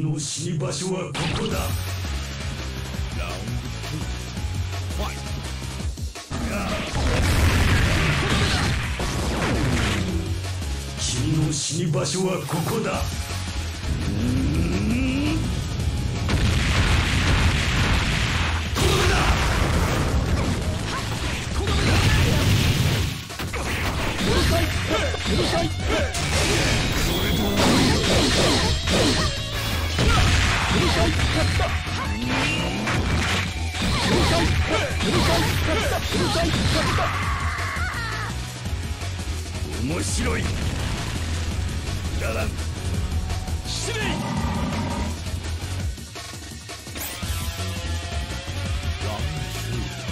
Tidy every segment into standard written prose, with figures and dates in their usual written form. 君の死に場所はここだ。ラウンド2、ファイト。 君の死に場所はここだ。面白い。 だらん失礼。ちょっと。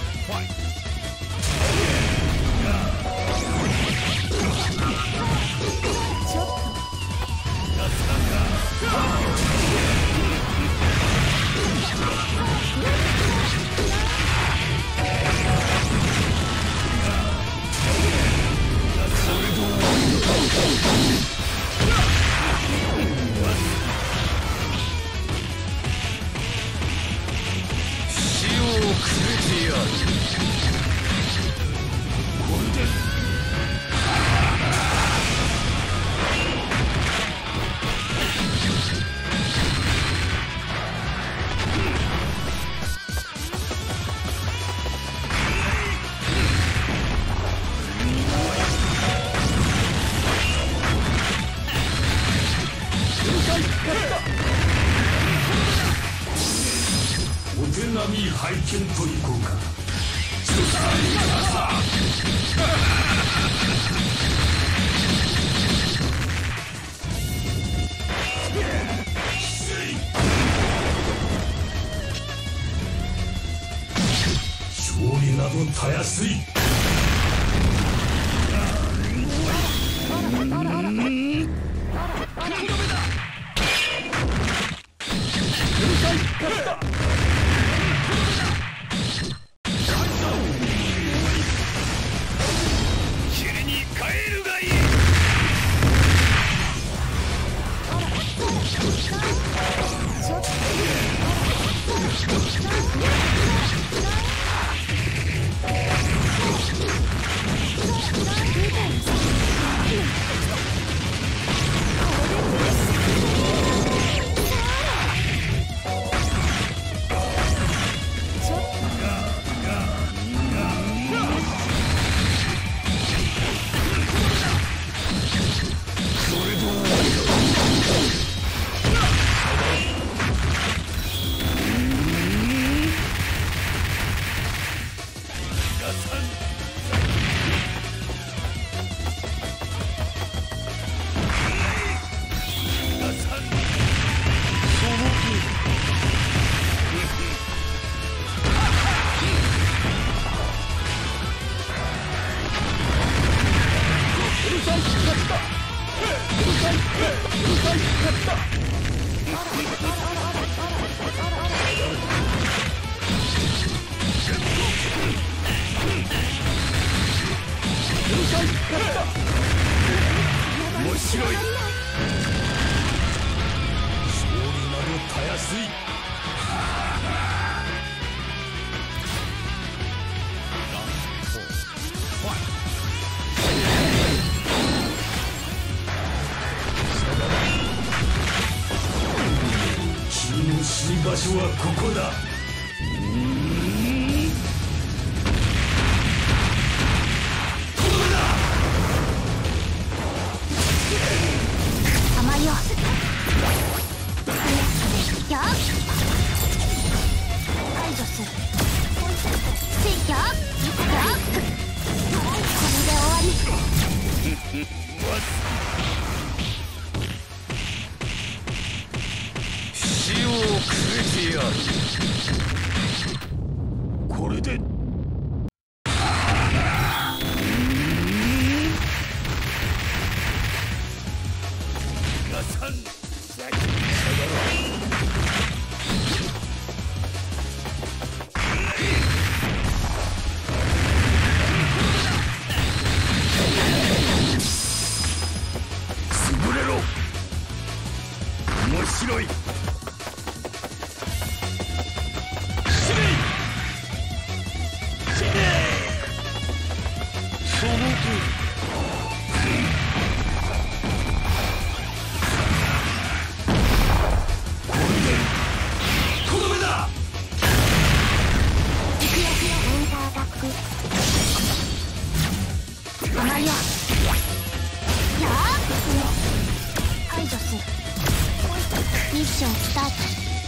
面白い。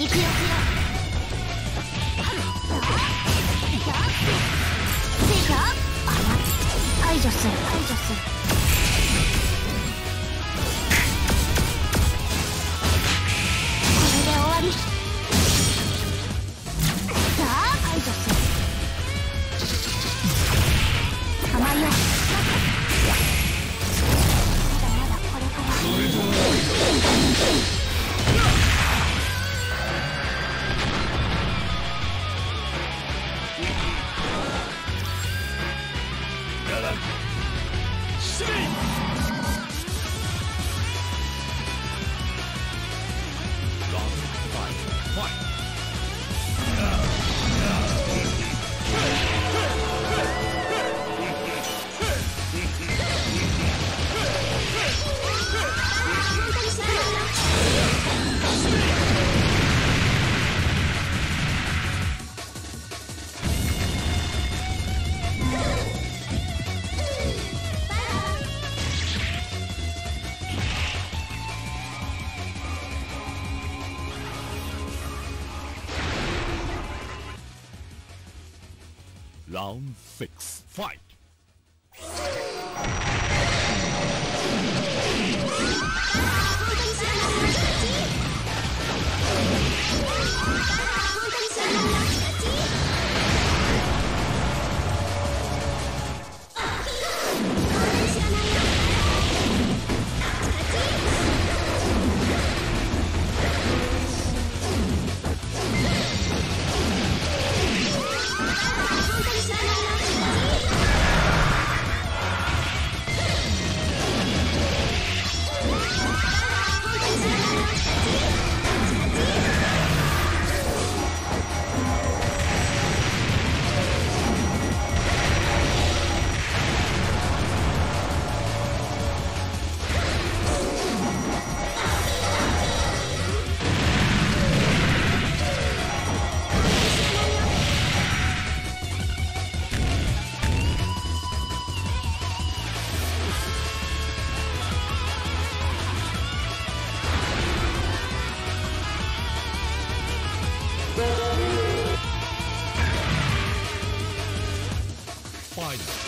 行くよついた排除する排除する。 Round 6 fight! Fight!